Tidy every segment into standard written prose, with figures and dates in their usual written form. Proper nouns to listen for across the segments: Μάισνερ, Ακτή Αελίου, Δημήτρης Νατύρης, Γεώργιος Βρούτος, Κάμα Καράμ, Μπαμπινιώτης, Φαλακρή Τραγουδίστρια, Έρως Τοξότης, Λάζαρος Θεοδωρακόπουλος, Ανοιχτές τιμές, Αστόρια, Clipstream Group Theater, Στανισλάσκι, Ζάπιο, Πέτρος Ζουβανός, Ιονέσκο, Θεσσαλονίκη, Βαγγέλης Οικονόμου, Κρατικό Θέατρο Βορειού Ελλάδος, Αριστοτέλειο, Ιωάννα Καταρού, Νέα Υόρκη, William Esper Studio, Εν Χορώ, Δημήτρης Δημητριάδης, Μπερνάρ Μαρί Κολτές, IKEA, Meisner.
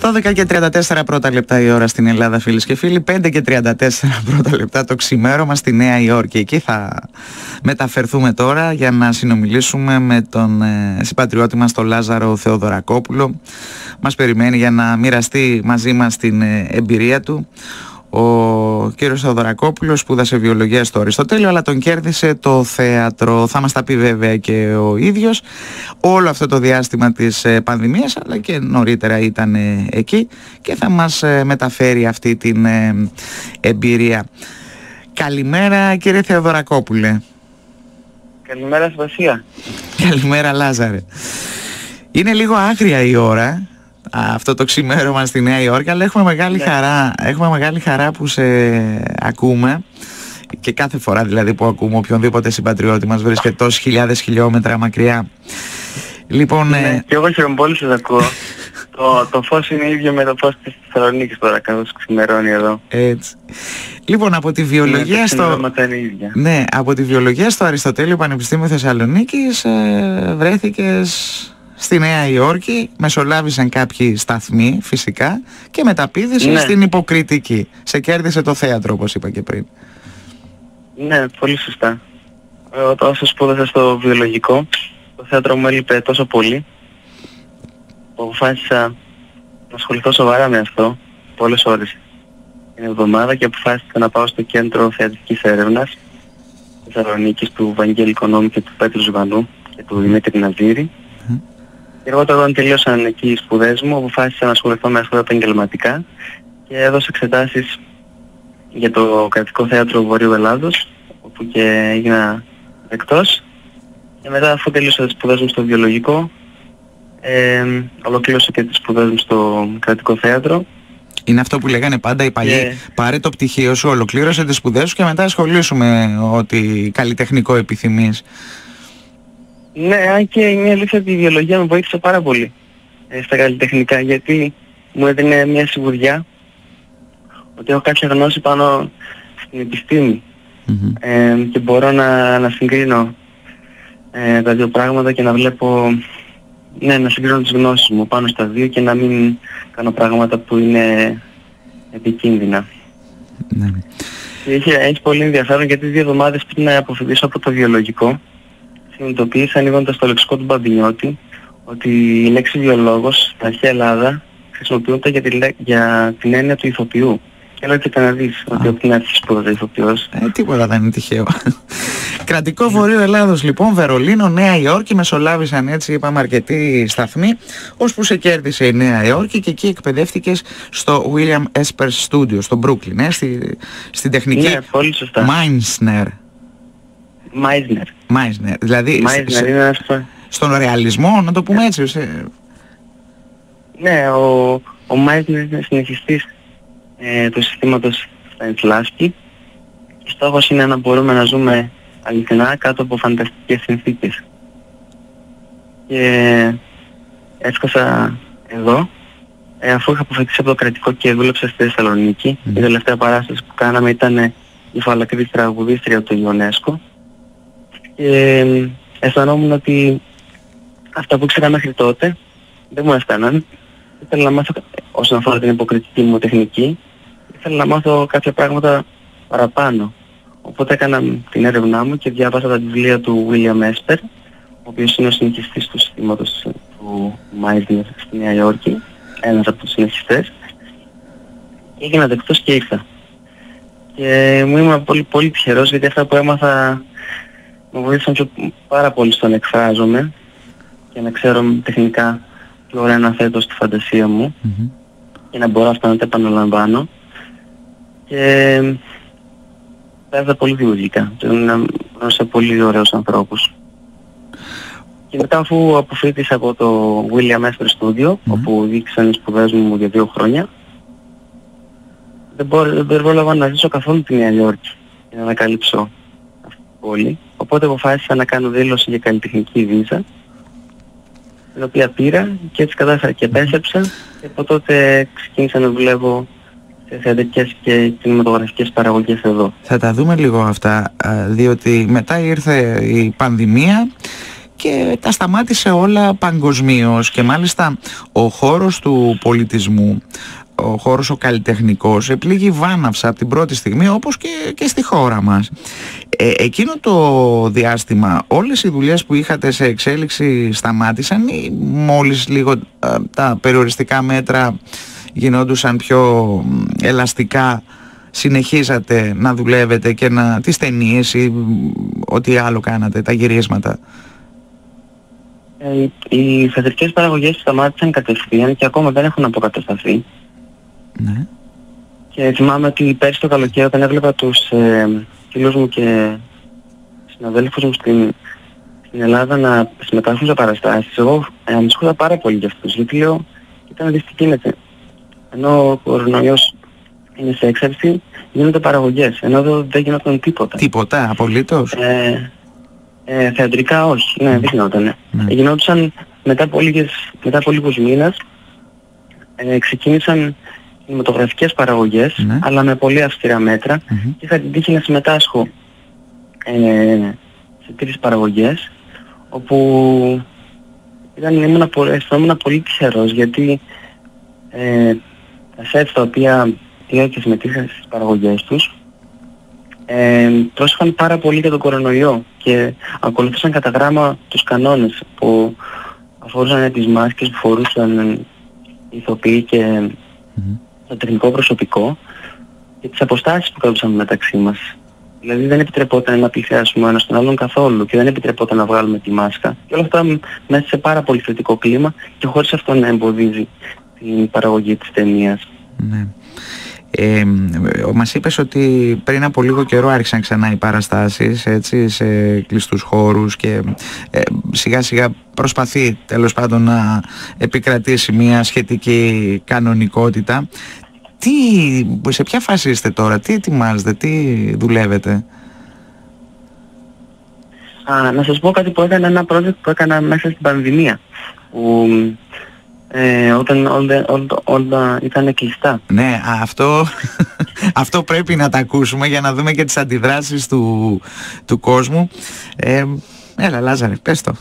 12:34 πρώτα λεπτά η ώρα στην Ελλάδα, φίλες και φίλοι. 5:34 πρώτα λεπτά το ξημέρωμα στη Νέα Υόρκη. Εκεί θα μεταφερθούμε τώρα για να συνομιλήσουμε με τον συμπατριώτη μας τον Λάζαρο Θεοδωρακόπουλο. Μας περιμένει για να μοιραστεί μαζί μας την εμπειρία του. Ο κύριος Θεοδωρακόπουλος σπούδασε βιολογία στο Αριστοτέλειο, αλλά τον κέρδισε το θέατρο. Θα μας τα πει βέβαια και ο ίδιος. Όλο αυτό το διάστημα της πανδημίας, αλλά και νωρίτερα ήταν εκεί και θα μας μεταφέρει αυτή την εμπειρία. Καλημέρα κύριε Θεοδωρακόπουλε. Καλημέρα Στασία. Καλημέρα Λάζαρε. Είναι λίγο άγρια η ώρα, αυτό το ξημέρωμα στη Νέα Υόρκη, αλλά έχουμε μεγάλη, χαρά που σε ακούμε και κάθε φορά δηλαδή που ακούμε οποιονδήποτε συμπατριώτη μας βρίσκεται τόσες χιλιάδες χιλιόμετρα μακριά. Λοιπόν, και εγώ χαίρομαι πολύ σας ακούω. Το φως είναι ίδιο με το φως της Θεσσαλονίκης τώρα, καθώς ξημερώνει εδώ. Έτσι. Λοιπόν, από τη βιολογία στο Αριστοτέλειο Πανεπιστήμιο Θεσσαλονίκης βρέθηκες στη Νέα Υόρκη, μεσολάβησαν κάποιοι σταθμοί φυσικά και μεταπήδησαν στην υποκριτική. Σε κέρδισε το θέατρο όπως είπα και πριν. Ναι, πολύ σωστά. Όσο σπούδασα στο βιολογικό, το θέατρο μου έλειπε τόσο πολύ που αποφάσισα να ασχοληθώ σοβαρά με αυτό πολλές ώρες την εβδομάδα και αποφάσισα να πάω στο κέντρο θεατρικής έρευνας Θεσσαλονίκης του Βαγγέλη Οικονόμου και του Πέτρου Ζουβανού και του Δημήτρη Νατύρη. Και εγώ όταν τελείωσαν εκεί οι σπουδές μου, αποφάσισα να ασχοληθώ με αυτό επαγγελματικά και έδωσα εξετάσεις για το Κρατικό Θέατρο Βορειού Ελλάδος, όπου και έγινα δεκτός. Και μετά, αφού τελείωσα τις σπουδές μου στο βιολογικό, ολοκλήρωσα και τις σπουδές μου στο Κρατικό Θέατρο. Είναι αυτό που λέγανε πάντα οι παλιοί, πάρε το πτυχίο σου, ολοκλήρωσε τις σπουδές σου και μετά ασχολήσουμε ό,τι καλλιτεχνικό επιθυμείς. Ναι, αν και είναι αλήθεια ότι η βιολογία με βοήθησε πάρα πολύ στα καλλιτεχνικά, γιατί μου έδινε μια σιγουριά ότι έχω κάποια γνώση πάνω στην επιστήμη και μπορώ να συγκρίνω τα δύο πράγματα και να βλέπω, να συγκρίνω τις γνώσεις μου πάνω στα δύο και να μην κάνω πράγματα που είναι επικίνδυνα. Ναι. Έχει πολύ ενδιαφέρον γιατί 2 εβδομάδες πριν να αποφοιτήσω από το βιολογικό συνειδητοποίησα ανοίγοντας το λεξικό του Μπαμπινιώτη ότι η λέξη βιολόγος στην αρχαία Ελλάδα χρησιμοποιούνται για την έννοια του ηθοποιού. Και λέω και τα να δεις ότι από την αρχή σπούδαζα ηθοποιός. Τίποτα δεν είναι τυχαίο. Κρατικό Βορείο Ελλάδος λοιπόν, Βερολίνο, Νέα Υόρκη, μεσολάβησαν έτσι είπαμε αρκετοί σταθμοί, ώσπου σε κέρδισε η Νέα Υόρκη και εκεί εκπαιδεύτηκες στο William Esper Studio, στο Brooklyn, στην τεχνική Μάισνερ. Μάισνερ. Δηλαδή στον ρεαλισμό, να το πούμε έτσι. Ναι, ο Μάισνερ είναι συνεχιστής του συστήματος Στανισλάσκι και στόχος είναι να μπορούμε να ζούμε αληθινά κάτω από φανταστικές συνθήκες. Και έσκασα εδώ, αφού είχα αποφοιτήσει από το κρατικό και δούλεψα στη Θεσσαλονίκη. Η τελευταία παράσταση που κάναμε ήταν η Φαλακρή Τραγουδίστρια του Ιονέσκο. Και αισθανόμουν ότι αυτά που ήξερα μέχρι τότε δεν μου έφταναν. Ήθελα να μάθω, όσον αφορά την υποκριτική μου τεχνική, ήθελα να μάθω κάποια πράγματα παραπάνω. Οπότε έκανα την έρευνά μου και διάβασα τα βιβλία του William Esper, ο οποίος είναι ο συνεχιστής του συστήματος του Meisner στη Νέα Υόρκη, ένας από τους συνεχιστές. Έγινα δεκτός και ήρθα. Και μου ήμουν πολύ, πολύ τυχερός γιατί αυτά που έμαθα μου βοήθησαν πάρα πολύ στο να εκφράζομαι και να ξέρω τεχνικά πιο ωραία να θέτω στη φαντασία μου και να μπορώ αυτά να τα επαναλαμβάνω. Και πέρασα πολύ δημιουργικά, γνώρισα πολύ ωραίους ανθρώπους. Και μετά αφού αποφοίτησα από το William Esper Studio, όπου διοίκησαν οι σπουδές μου για 2 χρόνια, δεν πρόλαβα να ζήσω καθόλου τη Νέα Υόρκη για να ανακαλύψω αυτή την πόλη. Οπότε αποφάσισα να κάνω δήλωση για καλλιτεχνική βίζα, την οποία πήρα και έτσι κατάφερα και επέστρεψα και από τότε ξεκίνησα να δουλεύω σε θεατρικές και κινηματογραφικές παραγωγές εδώ. Θα τα δούμε λίγο αυτά, διότι μετά ήρθε η πανδημία και τα σταμάτησε όλα παγκοσμίως. Και μάλιστα ο χώρος του πολιτισμού, ο χώρος ο καλλιτεχνικός, επλήγει βάναυσα από την πρώτη στιγμή, όπως και στη χώρα μας. Εκείνο το διάστημα όλες οι δουλειές που είχατε σε εξέλιξη σταμάτησαν ή μόλις λίγο τα περιοριστικά μέτρα γινόντουσαν πιο ελαστικά, συνεχίζατε να δουλεύετε και να τις ταινίες ή ό,τι άλλο κάνατε, τα γυρίσματα? Οι θεατρικές παραγωγές σταμάτησαν κατευθείαν και ακόμα δεν έχουν αποκατασταθεί. Ναι. Και θυμάμαι ότι πέρσι το καλοκαίρι, όταν έβλεπα τους φίλους μου και συναδέλφους μου στην Ελλάδα να συμμετάσχουν σε παραστάσεις, εγώ ανησυχούσα πάρα πολύ για αυτούς, γιατί λέω, ήταν δυστυχήνεται. Ενώ ο κορονοϊός είναι σε έξαρση, γίνονται παραγωγές, ενώ εδώ δεν γινόταν τίποτα. Τίποτα, απολύτως. Θεατρικά όχι, ναι, δεν γινόταν. Ναι. Γινόντουσαν μετά από λίγους μήνες, ξεκίνησαν κινηματογραφικές παραγωγές, ναι, αλλά με πολύ αυστηρά μέτρα, mm-hmm, και είχα την τύχη να συμμετάσχω σε 3 παραγωγές, όπου αισθανόμουν πολύ τυχερός, γιατί τα σετ τα οποία πήγα και συμμετείχα στις παραγωγές τους πρόσεχαν πάρα πολύ για τον κορονοϊό και ακολουθούσαν κατά γράμμα τους κανόνες που αφορούσαν τις μάσκες που φορούσαν οι ηθοποιοί και mm-hmm το τεχνικό προσωπικό και τις αποστάσεις που κρατούσαμε μεταξύ μας. Δηλαδή δεν επιτρεπόταν να πλησιάσουμε ένας τον άλλον καθόλου και δεν επιτρεπόταν να βγάλουμε τη μάσκα. Και όλα αυτά μέσα σε πάρα πολύ θετικό κλίμα και χωρίς αυτό να εμποδίζει την παραγωγή της ταινίας. Ναι. Μας είπες ότι πριν από λίγο καιρό άρχισαν ξανά οι παραστάσεις, έτσι, σε κλειστούς χώρους και σιγά σιγά προσπαθεί τέλος πάντων να επικρατήσει μια σχετική κανονικότητα. Σε ποια φάση είστε τώρα, τι ετοιμάζετε, τι δουλεύετε? Να σας πω κάτι που έκανα, ένα project που έκανα μέσα στην πανδημία, που όταν όλα ήταν κλειστά. Ναι, αυτό πρέπει να τα ακούσουμε για να δούμε και τις αντιδράσεις του κόσμου. Έλα Λάζαρε, πες το.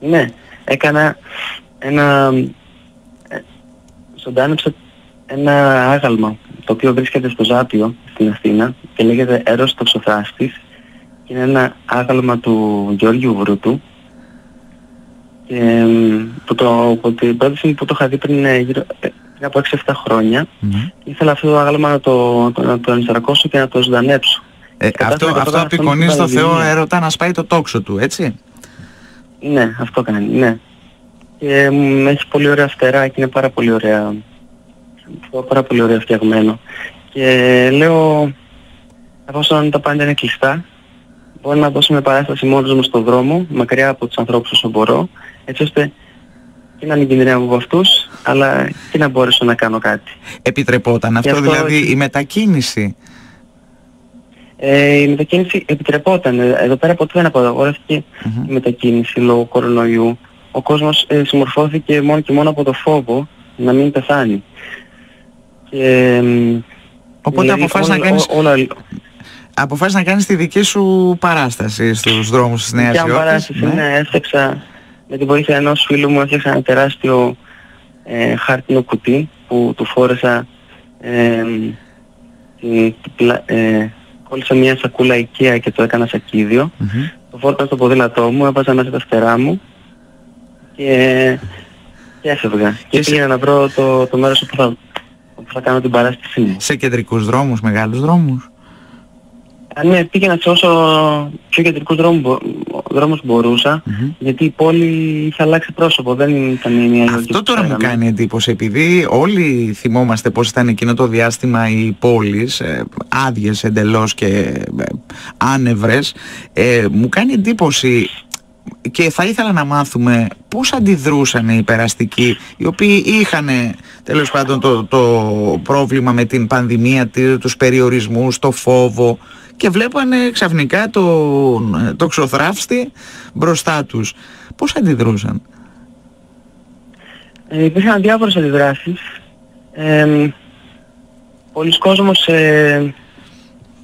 Ναι, έκανα ζωντάνεψα ένα άγαλμα το οποίο βρίσκεται στο Ζάπιο στην Αθήνα και λέγεται Έρως Τοξότης. Είναι ένα άγαλμα του Γεώργιου Βρούτου. Από την πρώτη στιγμή που το είχα δει πριν από 6-7 χρόνια, mm-hmm, ήθελα αυτό το άγαλμα να το ενσαρκώσω και να το ζωντανέψω. Αυτό απεικονίζει στο Θεό έρωτα να σπάει το τόξο του, έτσι? Ναι, αυτό κάνει, ναι. Και έχει πολύ ωραία φτερά και είναι πάρα πολύ ωραία φτιαγμένο. Και λέω, εφόσον τα πάντα είναι κλειστά, μπορώ να δώσω μια παράσταση μόνος μου στον δρόμο, μακριά από τους ανθρώπους όσο μπορώ, έτσι ώστε και να μην κινδυνεύω από αυτούς, αλλά και να μπορέσω να κάνω κάτι. Επιτρεπόταν αυτό, δηλαδή η μετακίνηση? Η μετακίνηση επιτρεπόταν. Εδώ πέρα ποτέ δεν απαγορεύτηκε η μετακίνηση λόγω κορονοϊού. Ο κόσμος συμμορφώθηκε μόνο και μόνο από το φόβο να μην πεθάνει. Οπότε αποφάσισες να κάνεις τη δική σου παράσταση στους δρόμους της Νέας Υόρκης. Παράσταση, ναι, έφτιαξα με την βοήθεια ενός φίλου μου, έφτιαξα ένα τεράστιο χάρτινο κουτί που του φόρεσα, κόλλησα μια σακούλα IKEA και το έκανα σακίδιο, το φόρτασα στο ποδήλατό μου, έβαζα μέσα τα φτερά μου και έφευγα και πήγαινα να βρω το μέρος όπου θα κάνω την παράστασή μου. Σε κεντρικούς δρόμους, μεγάλους δρόμους? Ναι, πήγαινα σε όσο πιο κεντρικούς δρόμους μπορούσα, γιατί η πόλη είχε αλλάξει πρόσωπο, δεν ήταν η Νέα Υόρκη. Αυτό τώρα μου κάνει εντύπωση, επειδή όλοι θυμόμαστε πώς ήταν εκείνο το διάστημα οι πόλεις, άδειες εντελώς και άνευρες, μου κάνει εντύπωση και θα ήθελα να μάθουμε πώς αντιδρούσαν οι περαστικοί, οι οποίοι είχαν τέλος πάντων το πρόβλημα με την πανδημία, τους περιορισμούς, το φόβο, και βλέπανε ξαφνικά τον τοξοθράφστη μπροστά τους. Πώς αντιδρούσαν? Υπήρχαν διάφορες αντιδράσεις. Πολλοί κόσμος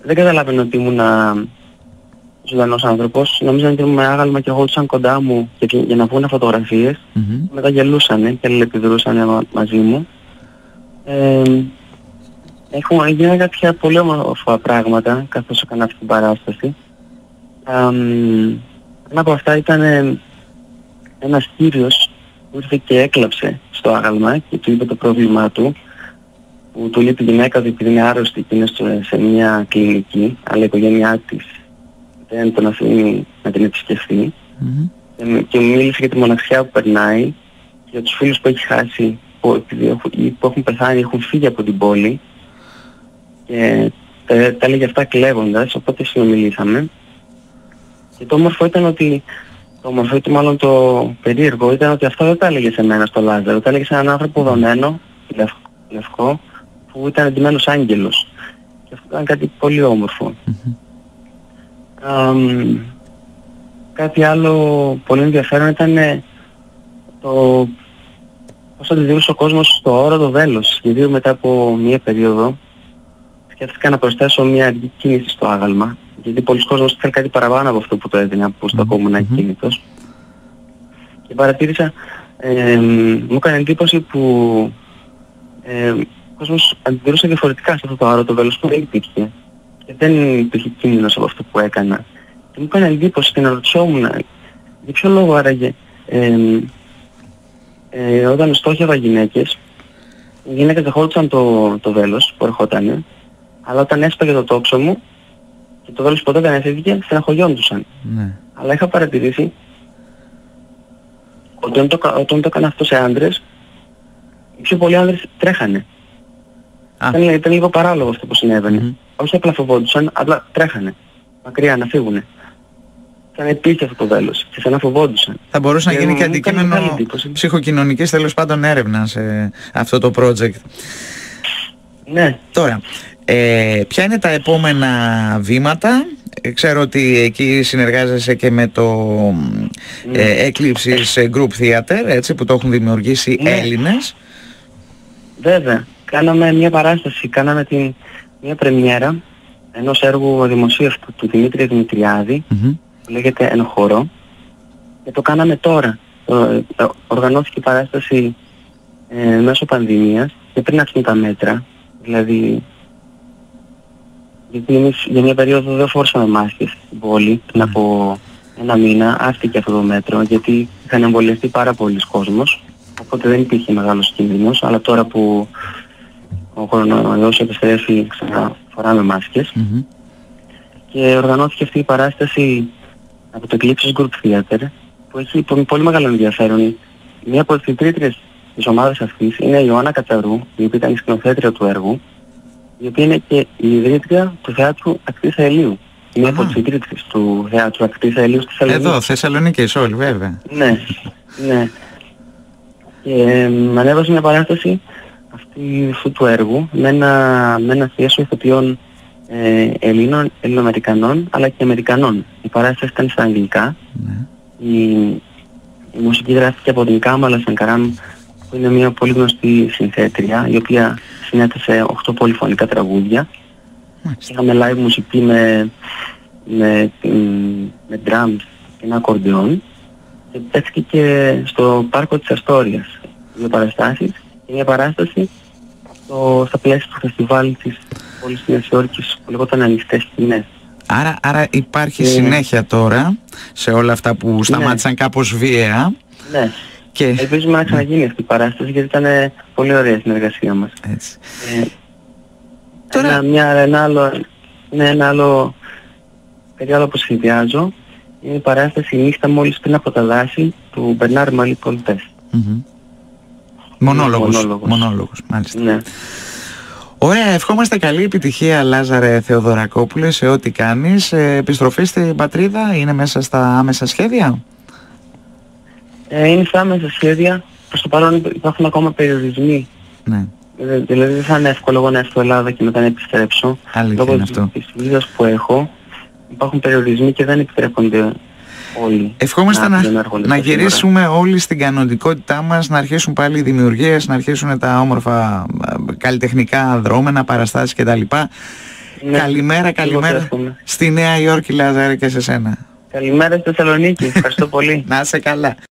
δεν καταλάβαινε ότι ήμουν ζωντανός άνθρωπος. Νόμιζαν ότι ήμουν άγαλμα και γόλουσαν κοντά μου για να βγουν φωτογραφίες. Μετά γελούσανε και αλληλεπιδρούσανε μαζί μου. Έγιναν κάποια πολύ όμορφα πράγματα καθώς έκανα αυτή την παράσταση. Ένα από αυτά ήταν ένας κύριος που ήρθε και έκλαψε στο άγαλμα και του είπε το πρόβλημά του, που του λέει τη γυναίκα του επειδή είναι άρρωστη και είναι σε μια κλινική, αλλά η οικογένειά της δεν τον αφήνει να την επισκεφθεί. Και μίλησε για τη μοναξιά που περνάει και για τους φίλους που έχει χάσει, που έχουν πεθάνει, έχουν φύγει από την πόλη. Και τα έλεγε αυτά κλαίγοντας, οπότε συνομιλήσαμε. Και το όμορφο ήταν ότι, το περίεργο ήταν ότι αυτό δεν τα έλεγε σε μένα στο Λάζαρο, τα έλεγε σε έναν άνθρωπο δονμένο, λευκό, που ήταν εντυμένος άγγελος. Και αυτό ήταν κάτι πολύ όμορφο. Κάτι άλλο πολύ ενδιαφέρον ήταν το πώς αντιδρούσε ο κόσμος στο όρο το βέλος. Γιατί μετά από μία περίοδο σκέφτηκα να προσθέσω μία αργή κίνηση στο άγαλμα. Γιατί πολλοί κόσμος θέλει κάτι παραπάνω από αυτό που το έδινα, που στο κόμουν ακίνητος. Και παρατήρησα, μου έκανε εντύπωση που ο κόσμος αντιδρούσε διαφορετικά σε αυτό το άρωτο βέλος που δεν υπήρχε. Και δεν υπήρχε κίνδυνος από αυτό που έκανα. Και μου έκανε εντύπωση και να ρωτησόμουν για ποιο λόγο άραγε όταν στόχευα γυναίκες, οι γυναίκες δεχόντουσαν το βέλος που ερχότανε, αλλά όταν έσπαγε το τόξο μου και το βέλος ποτέ δεν έφυγε, στεναχωριόντουσαν. Αλλά είχα παρατηρήσει ότι όταν το έκανα αυτό σε άντρες, οι πιο πολλοί άντρες τρέχανε. Ήταν λίγο παράλογο αυτό που συνέβαινε. Όχι απλά φοβόντουσαν, απλά τρέχανε. Μακριά να φύγουνε. Σαν υπήρχε αυτό το βέλος και σαν να φοβόντουσαν. Θα μπορούσε να γίνει και αντικείμενο ψυχοκοινωνικής τέλος πάντων έρευνα σε αυτό το project. Ναι. Τώρα, ποια είναι τα επόμενα βήματα? Ξέρω ότι εκεί συνεργάζεσαι και με το Clipstream Group Theater, έτσι, που το έχουν δημιουργήσει Έλληνες. Βέβαια. Κάναμε μια παράσταση, κάναμε μια πρεμιέρα ενός έργου δημοσίευτου του Δημήτρη Δημητριάδη, που λέγεται Εν Χορώ, και το κάναμε τώρα. Οργανώθηκε η παράσταση μέσω πανδημίας και πριν αρχίσουν τα μέτρα, δηλαδή γιατί εμείς για μια περίοδο δεν φόρσαμε μάσκες στην πόλη, πριν από ένα μήνα άφηκε αυτό το μέτρο, γιατί είχαν εμβολιαστεί πάρα πολλοί κόσμος, οπότε δεν υπήρχε μεγάλος κίνδυνος, αλλά τώρα που ο κορονοϊός επιστρέφει ξανά φοράμε μάσκες. Και οργανώθηκε αυτή η παράσταση από το Clipstream Group Theater, που έχει πολύ μεγάλο ενδιαφέρον. Μία από τις ιδρύτριες της ομάδας αυτής είναι η Ιωάννα Καταρού, η οποία ήταν η σκηνοθέτρια του έργου, η οποία είναι και η ιδρύτρια του θεάτρου Ακτής Αελίου. Μία από τις ιδρύτριες του θεάτρου Ακτής Αελίου στη Θεσσαλονίκη. Εδώ, Θεσσαλονίκη, όλοι βέβαια. Ναι. Και ανέβασε μια παράσταση αυτού του έργου με ένα θίασο ηθοποιών Ελλήνων, Ελληνοαμερικανών αλλά και Αμερικανών. Η παράσταση ήταν στα αγγλικά. Η μουσική γράφηκε από την Κάμα Καράμ, που είναι μια πολύ γνωστή συνθέτρια, η οποία συνέτασε 8 πολυφωνικά τραγούδια. Είχαμε live μουσική με drums και ένα ακορντεόν. Και παίχθηκε και στο πάρκο της Αστόριας δύο παραστάσεις. Μια παράσταση στα πλαίσια του φεστιβάλ της πόλης Νέας Υόρκης που λεγόταν Ανοιχτές Τιμές. Άρα υπάρχει συνέχεια τώρα σε όλα αυτά που σταμάτησαν κάπως βίαια. Και ελπίζουμε να ξαναγίνει αυτή η παράσταση, γιατί ήταν πολύ ωραία η συνεργασία μας. Τώρα ένα άλλο περίοδο που σχεδιάζω είναι η παράσταση «Η νύχτα μόλις πριν από τα δάση» του Μπερνάρ Μαρί Κολτές. Μονόλογος, μάλιστα. Ωραία, ευχόμαστε καλή επιτυχία, Λάζαρε Θεοδωρακόπουλε, σε ό,τι κάνεις. Επιστροφή στην πατρίδα είναι μέσα στα άμεσα σχέδια? Είναι στα άμεσα σχέδια. Προς το παρόν υπάρχουν ακόμα περιορισμοί. Δηλαδή δεν θα είναι εύκολο εγώ να έρθω στην Ελλάδα και μετά να επιστρέψω. Λόγω της βίζας που έχω υπάρχουν περιορισμοί και δεν επιτρέπονται. Ευχόμαστε να γυρίσουμε όλοι στην κανονικότητά μας, να αρχίσουν πάλι οι δημιουργίες, να αρχίσουν τα όμορφα καλλιτεχνικά δρόμενα, παραστάσεις κτλ. Ναι. Καλημέρα, καλημέρα στη Νέα Υόρκη, Λάζαρε, και σε σένα. Καλημέρα στη Θεσσαλονίκη, ευχαριστώ πολύ. Να είσαι καλά.